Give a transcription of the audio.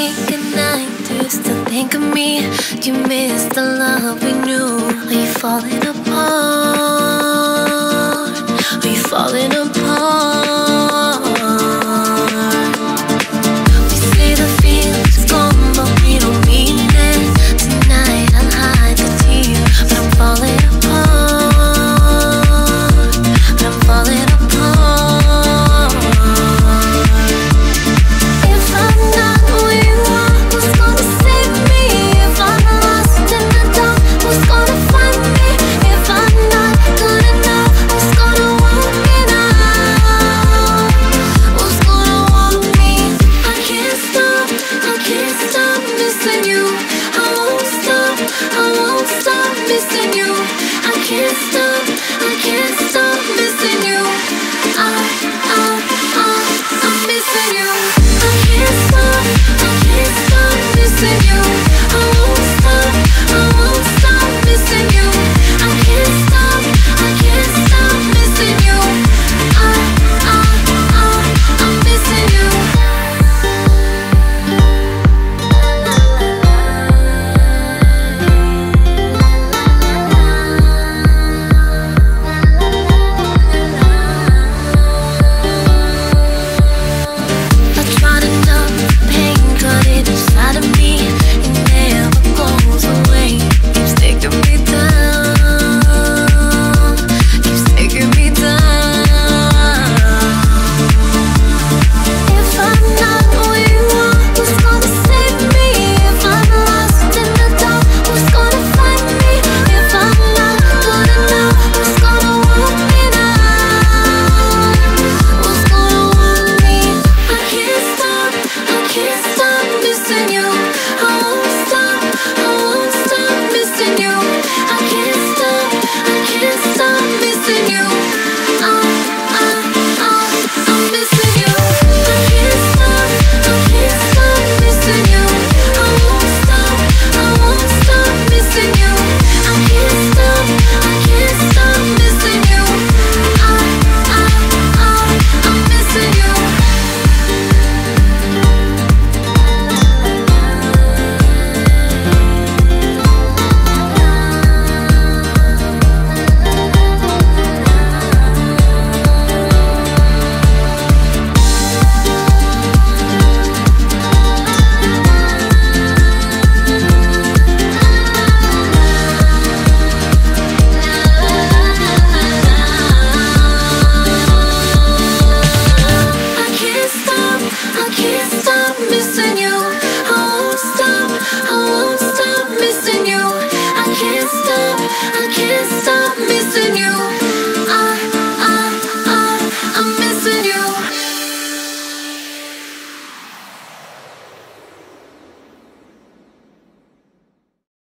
say goodnight. Do you still think of me? You miss the love we knew. Are you falling apart? Are you falling apart?